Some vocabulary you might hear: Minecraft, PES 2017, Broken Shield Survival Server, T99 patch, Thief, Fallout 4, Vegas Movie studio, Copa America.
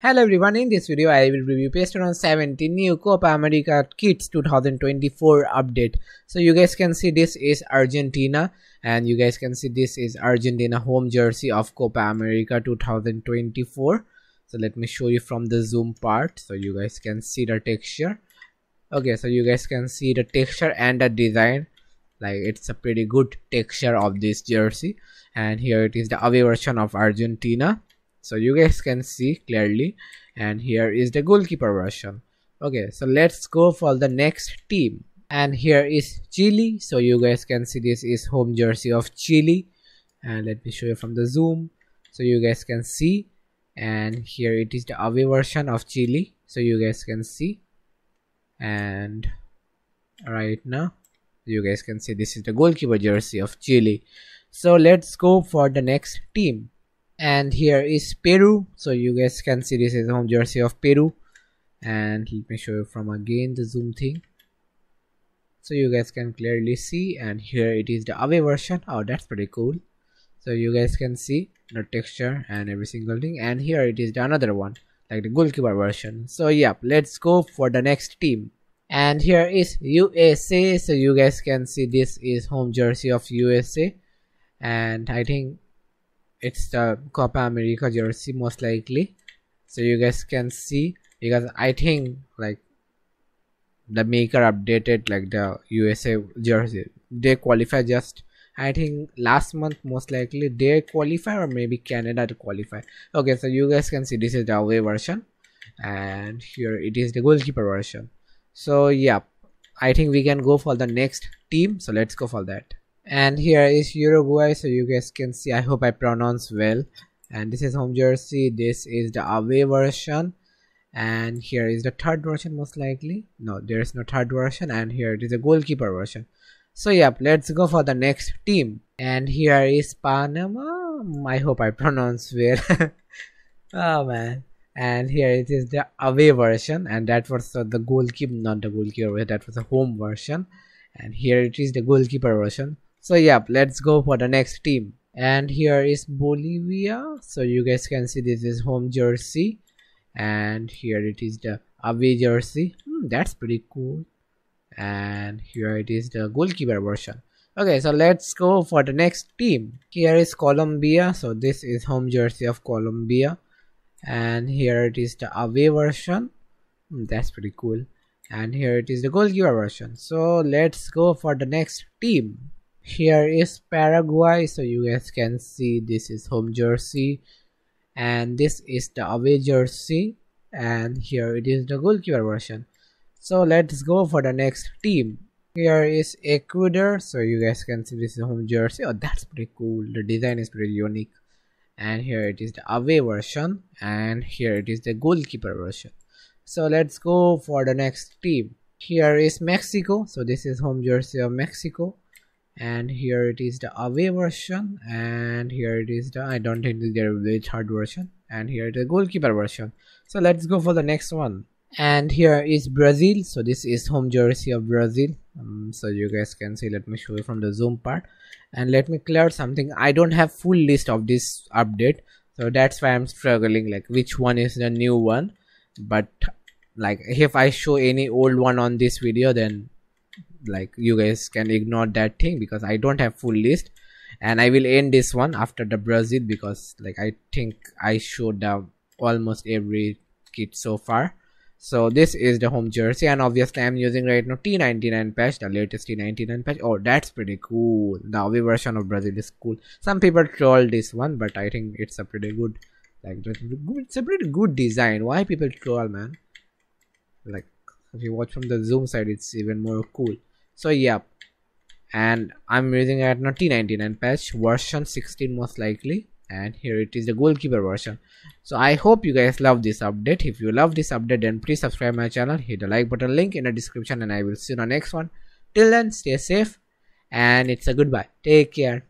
Hello everyone, in this video I will review PES 2017 new Copa America Kids 2024 update. So you guys can see this is Argentina, and you guys can see this is Argentina home jersey of Copa America 2024. So let me show you from the zoom part so you guys can see the texture. Okay, so you guys can see the texture and the design. Like, it's a pretty good texture of this jersey, and here it is the away version of Argentina. So you guys can see clearly, and here is the goalkeeper version. Okay, so let's go for the next team, and here is Chile. So you guys can see this is home jersey of Chile, and let me show you from the zoom so you guys can see. And here it is the away version of Chile, so you guys can see. And right now you guys can see this is the goalkeeper jersey of Chile. So let's go for the next team, and here is Peru. So you guys can see this is home jersey of Peru, and let me show you from again the zoom thing so you guys can clearly see. And here it is the away version. Oh, that's pretty cool. So you guys can see the texture and every single thing, and here it is the another one, like the goalkeeper version. So yeah, let's go for the next team, and here is USA. So you guys can see this is home jersey of USA, and I think it's the Copa America jersey most likely. So you guys can see, because I think like the maker updated like the USA jersey, they qualify just I think last month most likely they qualify, or maybe Canada to qualify. Okay, so you guys can see this is the away version, and here it is the goalkeeper version. So yeah, I think we can go for the next team, so let's go for that. And here is Uruguay. So you guys can see, I hope I pronounce well, and this is home jersey, this is the away version, and here is the third version most likely. No, there is no third version, and here it is the goalkeeper version. So yeah, let's go for the next team, and here is Panama. I hope I pronounce well. Oh man. And here it is the away version, and that was the goalkeeper, not the goalkeeper, that was the home version, and here it is the goalkeeper version. So yeah, let's go for the next team, and here is Bolivia. So you guys can see this is home jersey, and here it is the away jersey. That's pretty cool, and here it is the goalkeeper version. Okay, so let's go for the next team. Here is Colombia. So this is home jersey of Colombia, and here it is the away version. That's pretty cool, and here it is the goalkeeper version. So let's go for the next team. Here is Paraguay. So you guys can see this is home jersey, and this is the away jersey, and here it is the goalkeeper version. So let's go for the next team. Here is Ecuador. So you guys can see this is home jersey. Oh, that's pretty cool, the design is pretty unique, and here it is the away version, and here it is the goalkeeper version. So let's go for the next team. Here is Mexico. So this is home jersey of Mexico, and here it is the away version, and here it is the, I don't think there will be a third version, and here the goalkeeper version. So let's go for the next one, and here is Brazil. So this is home jersey of Brazil. So you guys can see, let me show you from the zoom part, and let me clear something. I don't have full list of this update, so that's why I'm struggling like which one is the new one. But like if I show any old one on this video, then like you guys can ignore that thing, because I don't have full list, and I will end this one after the Brazil, because like I think I showed almost every kit so far. So this is the home jersey, and obviously I'm using right now T99 patch, the latest T99 patch. Oh, that's pretty cool. The away version of Brazil is cool. Some people troll this one, but I think it's a pretty good, like it's a pretty good design. Why people troll, man? Like if you watch from the zoom side, it's even more cool. So yeah, and I'm using right now T99 patch version 16 most likely, and here it is the goalkeeper version. So I hope you guys love this update. If you love this update, then please subscribe my channel, hit the like button, link in the description, and I will see you in the next one. Till then, stay safe, and it's a goodbye. Take care.